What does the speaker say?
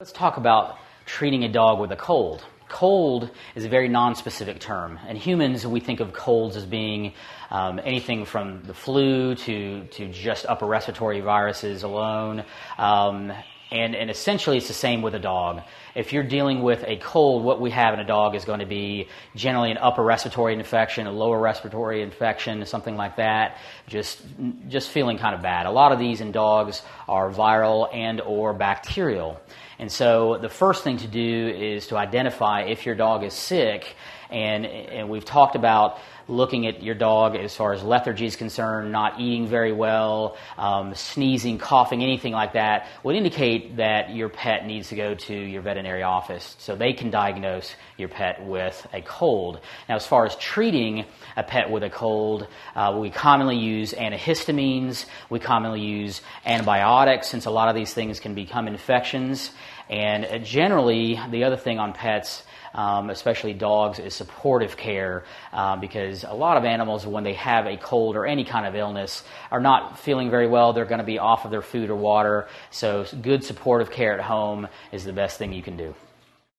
Let's talk about treating a dog with a cold. Cold is a very non-specific term. In humans, we think of colds as being anything from the flu to just upper respiratory viruses alone. And essentially, it's the same with a dog. If you're dealing with a cold, what we have in a dog is going to be generally an upper respiratory infection, a lower respiratory infection, something like that, just feeling kind of bad. A lot of these in dogs are viral and or bacterial. And so the first thing to do is to identify if your dog is sick. And we've talked about looking at your dog as far as lethargy is concerned, not eating very well, sneezing, coughing, anything like that would indicate that your pet needs to go to your veterinary office so they can diagnose your pet with a cold. Now, as far as treating a pet with a cold, we commonly use antihistamines, we commonly use antibiotics, since a lot of these things can become infections. And generally, the other thing on pets, especially dogs, is supportive care, because a lot of animals, when they have a cold or any kind of illness, are not feeling very well. They're going to be off of their food or water. So good supportive care at home is the best thing you can do.